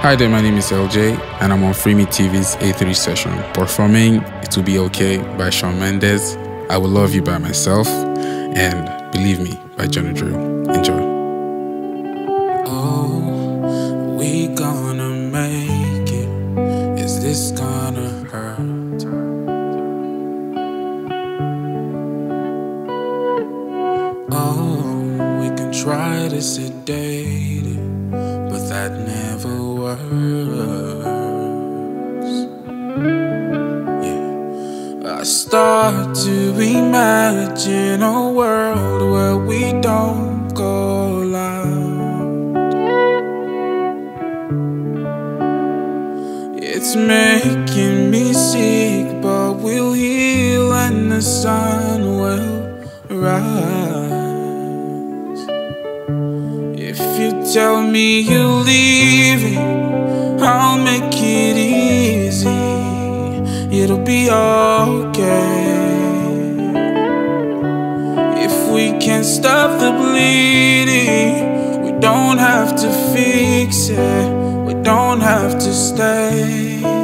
Hi there, my name is LJ and I'm on Free Me TV's A3 session, performing It Will Be Okay by Shawn Mendes, I Will Love You by Myself, and Believe Me by Johnny Drille. Enjoy. Oh, we gonna make it. Is this gonna hurt? Oh, we can try to sedate it, but that never works. Yeah. I start to imagine a world where we don't go loud. It's making me sick, but we'll heal and the sun will rise. If you tell me you're leaving, I'll make it easy. It'll be okay. If we can't stop the bleeding, we don't have to fix it. We don't have to stay.